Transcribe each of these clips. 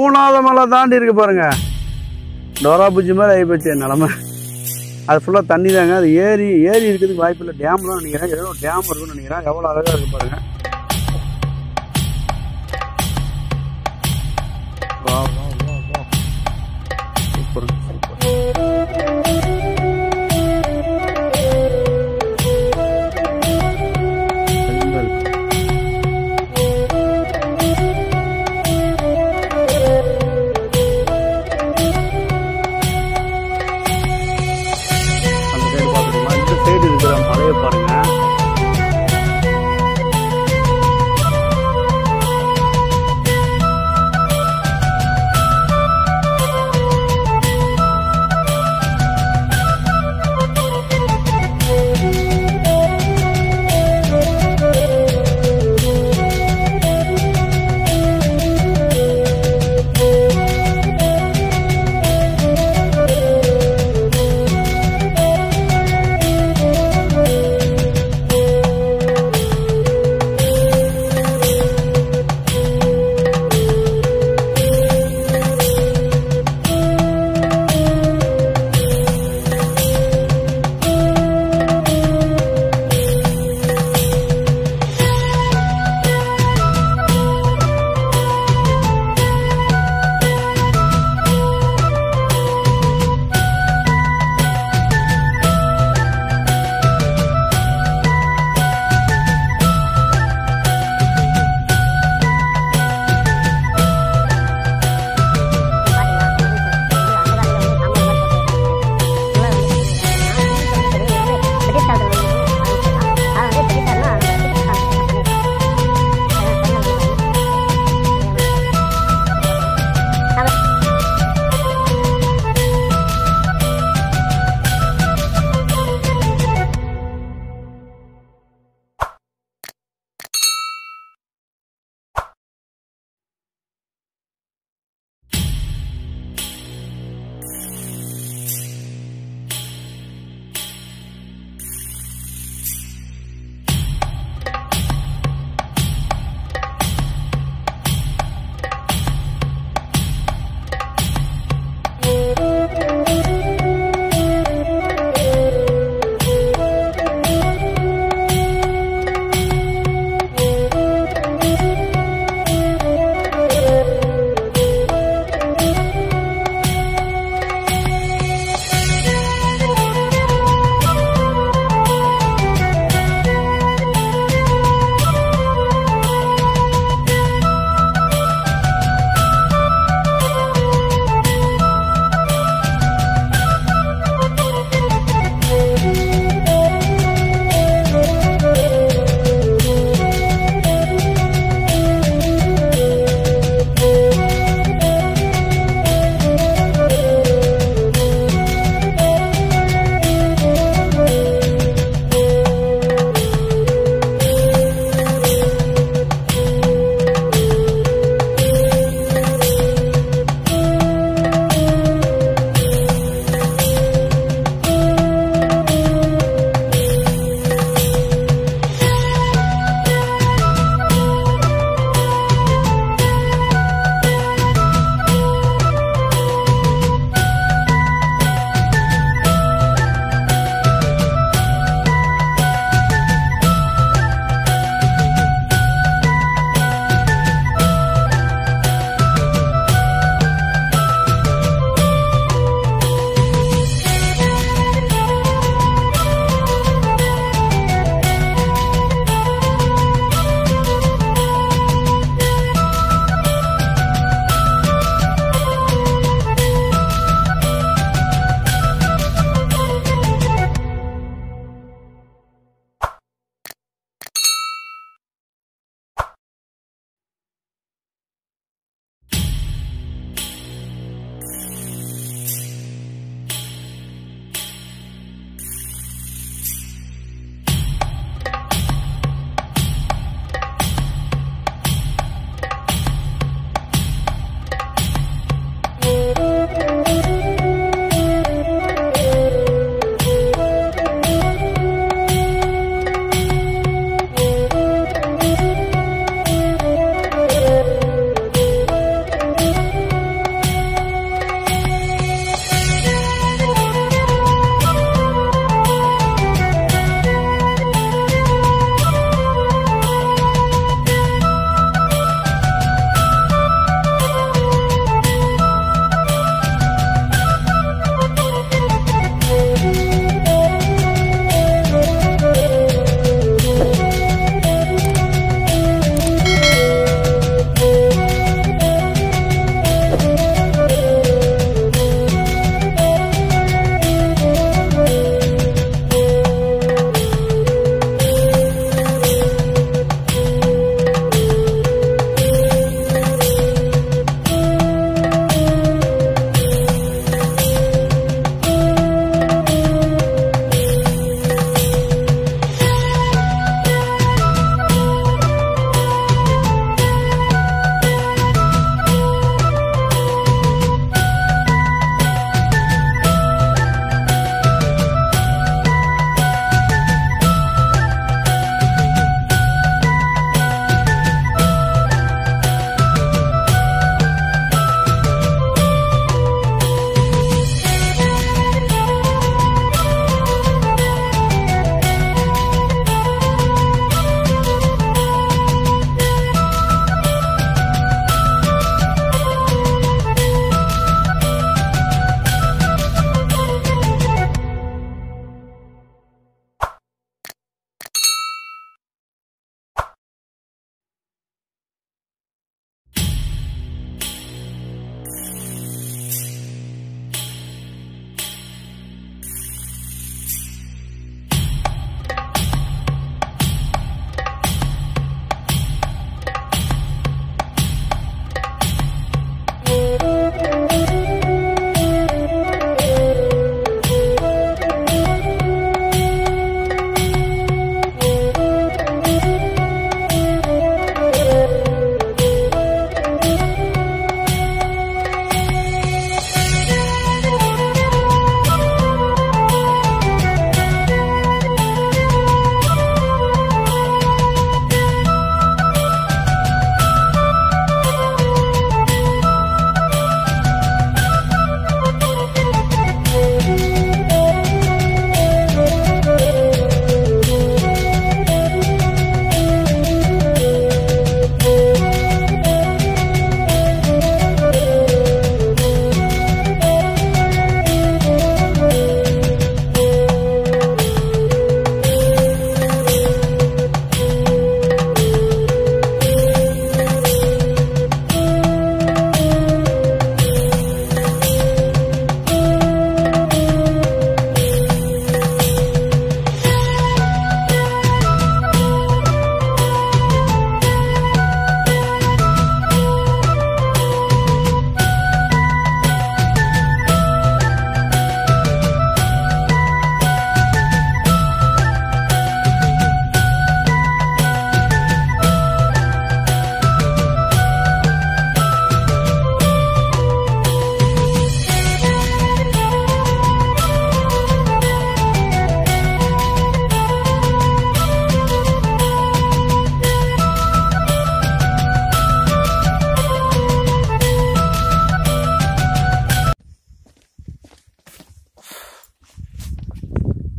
மூணாவது மலை தாண்டி இருக்கு பாருங்க, டோரா பூஜி மாதிரி ஆகி போச்சு நிலமை. அது ஃபுல்லாக தண்ணி தாங்க. அது ஏரி ஏரி இருக்கிறதுக்கு வாய்ப்பு இல்லை, டேம் தான் நினைக்கிறேன். ஏதோ டேம் இருக்குன்னு நினைக்கிறேன். எவ்வளோ அழகாக இருக்கு பாருங்க. அந்த சைடு இருக்கிற மலையை பாருங்க,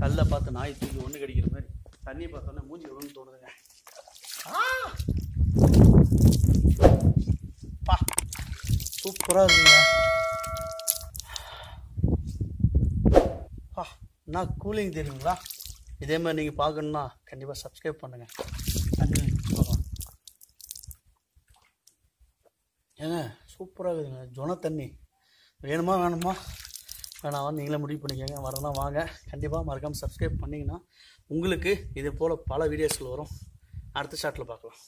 கல்லை பார்த்து நாய் தூக்கி ஒன்று கடிக்கிற மாதிரி தண்ணியை பார்த்தோன்னா மூஞ்சி எவ்வளோன்னு தோணுதுங்க. சூப்பராக இருக்குங்க. நான் கூலிங் தெரியுங்களா? இதே மாதிரி நீங்கள் பார்க்கணுன்னா கண்டிப்பாக சப்ஸ்கிரைப் பண்ணுங்கள். ஏங்க சூப்பராக இருக்குதுங்க. ஜொன தண்ணி வேணுமா வேணுமா வேணாம் வந்து நீங்களே முடிவு பண்ணிக்கோங்க. வரலாம் வாங்க, கண்டிப்பாக மறக்காமல் சப்ஸ்கிரைப் பண்ணிங்கன்னா உங்களுக்கு இதே போல் பல வீடியோஸில் வரும். அடுத்த ஷாட்டில் பார்க்கலாம்.